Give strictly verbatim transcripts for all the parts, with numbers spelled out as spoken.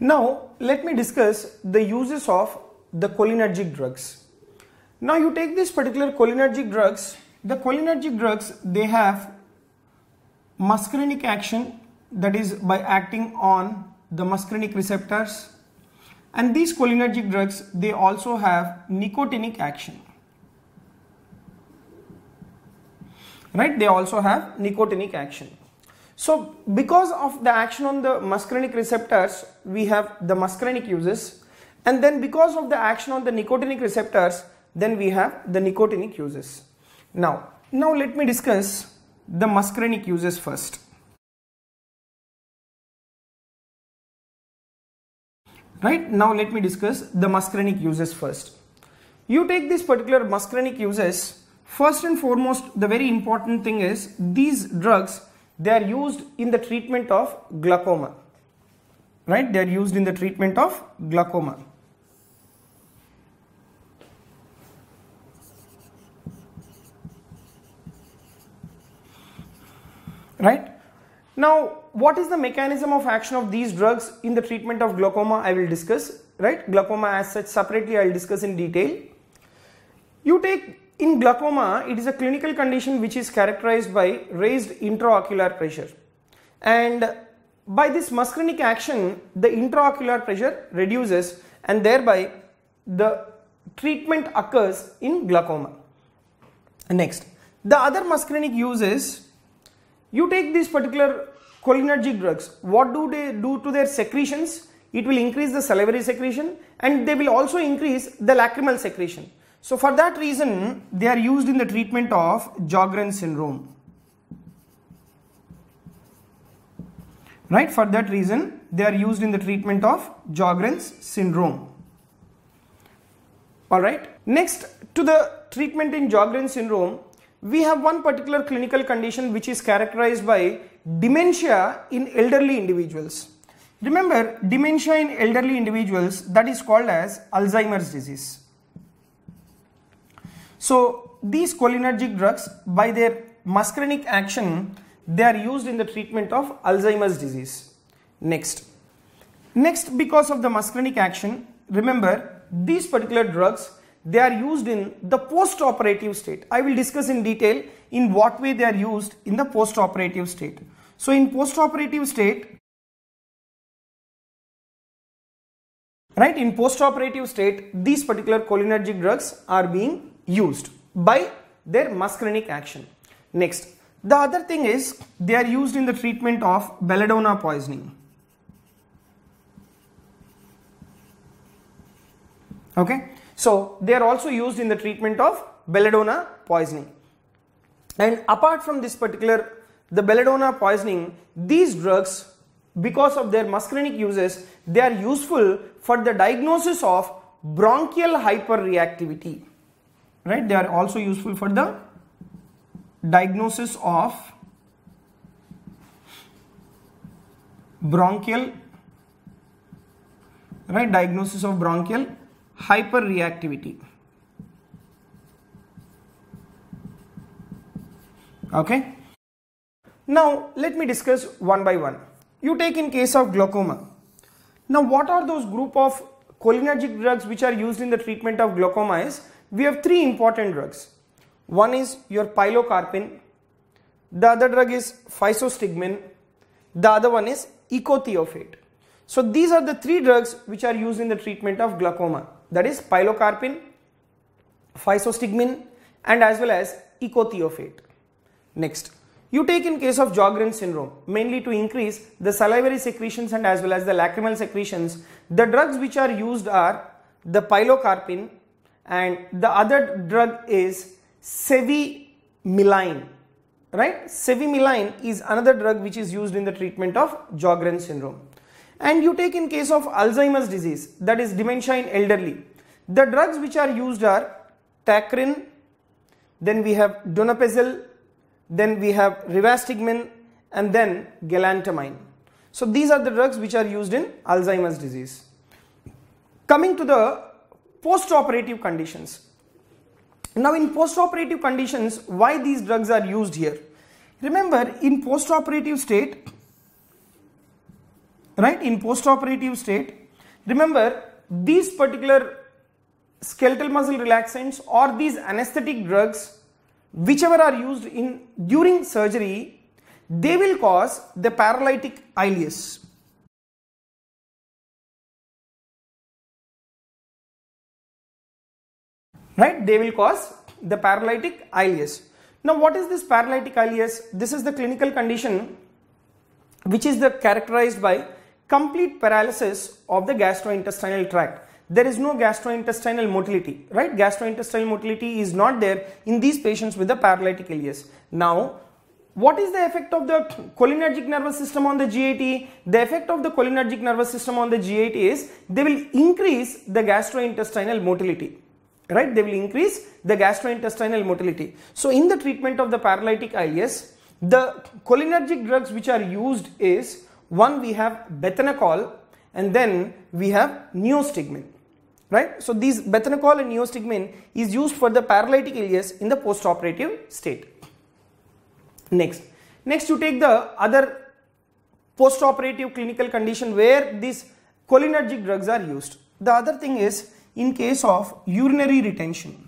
Now let me discuss the uses of the cholinergic drugs. Now you take this particular cholinergic drugs. The cholinergic drugs, they have muscarinic action, that is by acting on the muscarinic receptors, and these cholinergic drugs, they also have nicotinic action. Right, they also have nicotinic action. So because of the action on the muscarinic receptors, we have the muscarinic uses, and then because of the action on the nicotinic receptors, then we have the nicotinic uses. Now, now let me discuss the muscarinic uses first. Right, now let me discuss the muscarinic uses first. You take this particular muscarinic uses. First and foremost, the very important thing is these drugs, they are used in the treatment of glaucoma. Right, they are used in the treatment of glaucoma. Right, now what is the mechanism of action of these drugs in the treatment of glaucoma? I will discuss, right, glaucoma as such separately I will discuss in detail. You take in glaucoma, it is a clinical condition which is characterized by raised intraocular pressure, and by this muscarinic action the intraocular pressure reduces, and thereby the treatment occurs in glaucoma. Next, the other muscarinic use is, you take these particular cholinergic drugs, what do they do to their secretions? It will increase the salivary secretion, and they will also increase the lacrimal secretion. So for that reason, they are used in the treatment of Sjögren's syndrome. Right, for that reason, they are used in the treatment of Sjögren's syndrome. Alright, next to the treatment in Sjögren's syndrome, we have one particular clinical condition which is characterized by dementia in elderly individuals. Remember, dementia in elderly individuals, that is called as Alzheimer's disease. So these cholinergic drugs, by their muscarinic action, they are used in the treatment of Alzheimer's disease. Next, next because of the muscarinic action, remember these particular drugs, they are used in the post-operative state. I will discuss in detail in what way they are used in the post-operative state. So in post-operative state, right, in post-operative state, these particular cholinergic drugs are being used by their muscarinic action. Next, the other thing is they are used in the treatment of belladonna poisoning. Okay, so they are also used in the treatment of belladonna poisoning. And apart from this particular, the belladonna poisoning, these drugs, because of their muscarinic uses, they are useful for the diagnosis of bronchial hyperreactivity. Right, they are also useful for the diagnosis of bronchial, right, diagnosis of bronchial hyperreactivity. Okay, now let me discuss one by one. You take in case of glaucoma. Now what are those group of cholinergic drugs which are used in the treatment of glaucoma is, we have three important drugs. One is your pilocarpine, the other drug is physostigmine, the other one is ecothiofate. So these are the three drugs which are used in the treatment of glaucoma, that is pilocarpine, physostigmine, and as well as ecothiofate. Next, you take in case of Sjögren's syndrome, mainly to increase the salivary secretions and as well as the lacrimal secretions, the drugs which are used are the pilocarpine, and the other drug is sevimiline. Right, sevimiline is another drug which is used in the treatment of Sjögren's syndrome. And you take in case of Alzheimer's disease, that is dementia in elderly, the drugs which are used are tacrine, then we have donepezil, then we have Rivastigmin, and then Galantamine. So these are the drugs which are used in Alzheimer's disease. Coming to the post-operative conditions. Now in post-operative conditions, why these drugs are used here? Remember, in post-operative state, right, in postoperative state. Remember, these particular skeletal muscle relaxants or these anesthetic drugs, whichever are used in during surgery, they will cause the paralytic ileus. Right, they will cause the paralytic ileus. Now, what is this paralytic ileus? This is the clinical condition which is the characterized by complete paralysis of the gastrointestinal tract. There is no gastrointestinal motility, right? Gastrointestinal motility is not there in these patients with the paralytic ileus. Now, what is the effect of the cholinergic nervous system on the G I T? The effect of the cholinergic nervous system on the G I T is they will increase the gastrointestinal motility, right? They will increase the gastrointestinal motility. So, in the treatment of the paralytic ileus, the cholinergic drugs which are used is, one, we have bethanechol, and then we have neostigmine. Right, so these bethanechol and neostigmine is used for the paralytic ileus in the postoperative state. Next, next you take the other postoperative clinical condition where these cholinergic drugs are used. The other thing is in case of urinary retention.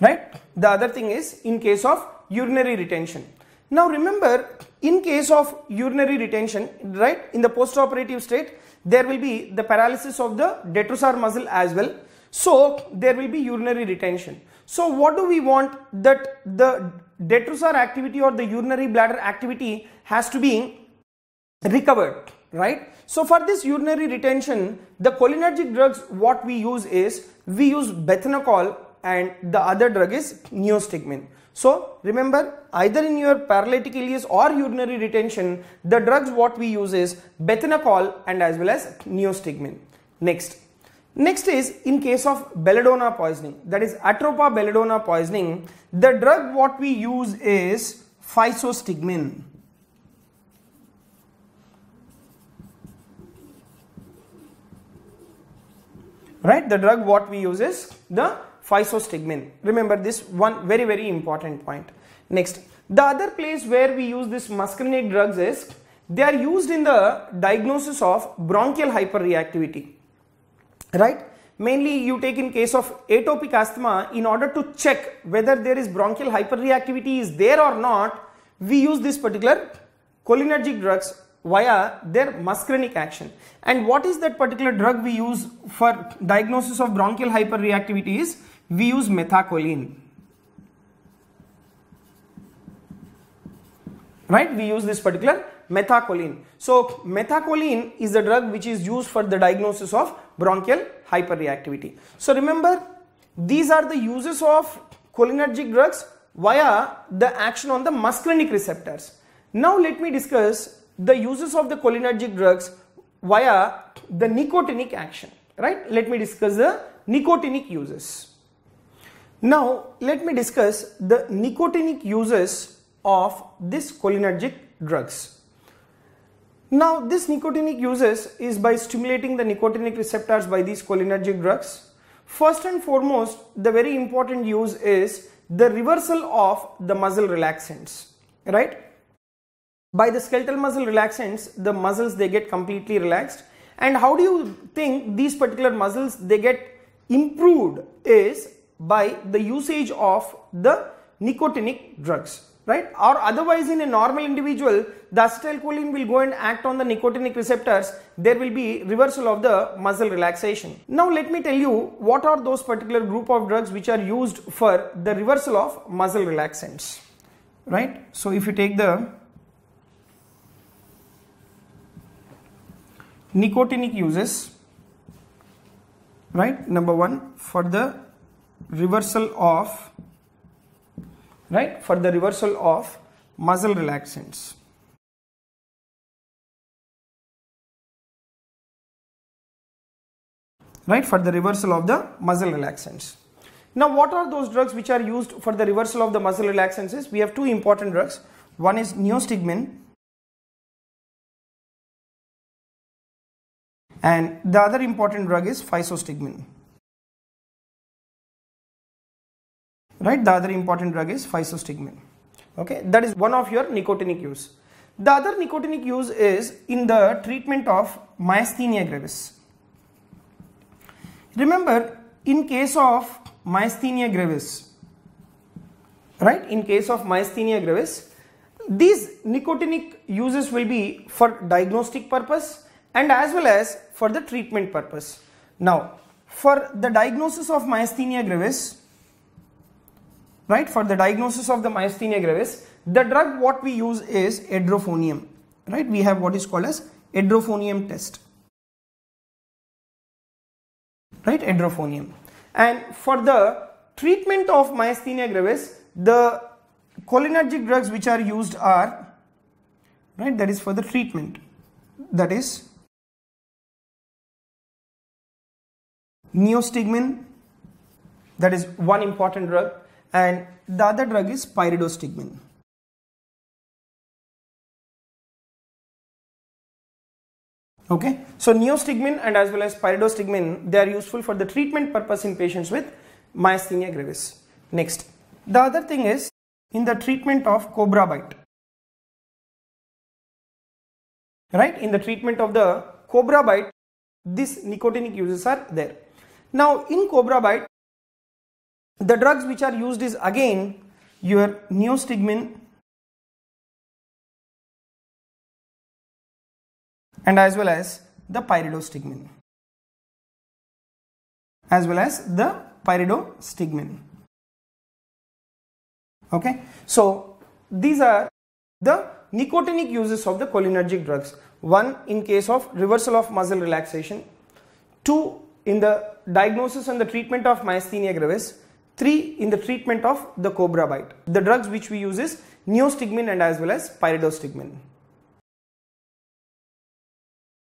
Right, the other thing is in case of urinary retention. Now remember, in case of urinary retention, right, in the postoperative state, there will be the paralysis of the detrusor muscle as well. So there will be urinary retention. So what do we want? That the detrusor activity or the urinary bladder activity has to be recovered, right? So for this urinary retention, the cholinergic drugs what we use is, we use bethanechol and the other drug is neostigmine. So remember, either in your paralytic ileus or urinary retention, the drugs what we use is bethanechol and as well as neostigmine. Next, next is in case of belladonna poisoning, that is atropa belladonna poisoning, the drug what we use is physostigmine. Right, the drug what we use is the physostigmine. Remember this one very very important point. Next, the other place where we use this muscarinic drugs is they are used in the diagnosis of bronchial hyperreactivity, right? Mainly you take in case of atopic asthma, in order to check whether there is bronchial hyperreactivity is there or not, we use this particular cholinergic drugs via their muscarinic action. And what is that particular drug we use for diagnosis of bronchial hyperreactivity is, we use methacholine. Right, we use this particular methacholine. So methacholine is the drug which is used for the diagnosis of bronchial hyperreactivity. So remember, these are the uses of cholinergic drugs via the action on the muscarinic receptors. Now let me discuss the uses of the cholinergic drugs via the nicotinic action, right? Let me discuss the nicotinic uses. Now, let me discuss the nicotinic uses of this cholinergic drugs. Now, this nicotinic uses is by stimulating the nicotinic receptors by these cholinergic drugs. First and foremost, the very important use is the reversal of the muscle relaxants, right? By the skeletal muscle relaxants, the muscles they get completely relaxed. And how do you think these particular muscles they get improved is by the usage of the nicotinic drugs, right? Or otherwise, in a normal individual, the acetylcholine will go and act on the nicotinic receptors. There will be reversal of the muscle relaxation. Now let me tell you what are those particular group of drugs which are used for the reversal of muscle relaxants, right? So if you take the nicotinic uses, right, number one, for the reversal of, right, for the reversal of muscle relaxants. Right, for the reversal of the muscle relaxants. Now what are those drugs which are used for the reversal of the muscle relaxants is, we have two important drugs. One is neostigmine, and the other important drug is physostigmine. Right, the other important drug is physostigmine. Okay, that is one of your nicotinic use. The other nicotinic use is in the treatment of myasthenia gravis. Remember, in case of myasthenia gravis, right, in case of myasthenia gravis, these nicotinic uses will be for diagnostic purpose and as well as for the treatment purpose. Now, for the diagnosis of myasthenia gravis, right, for the diagnosis of the myasthenia gravis, the drug what we use is edrophonium, right? We have what is called as edrophonium test, right, edrophonium. And for the treatment of myasthenia gravis, the cholinergic drugs which are used are, right, that is for the treatment, that is neostigmine, that is one important drug, and the other drug is pyridostigmine. Okay, so neostigmine and as well as pyridostigmine, they are useful for the treatment purpose in patients with myasthenia gravis. Next, the other thing is in the treatment of cobra bite. Right, in the treatment of the cobra bite, these nicotinic uses are there. Now, in cobra bite, the drugs which are used is again your neostigmine and as well as the pyridostigmine, as well as the pyridostigmine. Okay, so these are the nicotinic uses of the cholinergic drugs. One in case of reversal of muscle relaxation, two in the diagnosis and the treatment of myasthenia gravis, three in the treatment of the cobra bite. The drugs which we use is neostigmine and as well as pyridostigmine.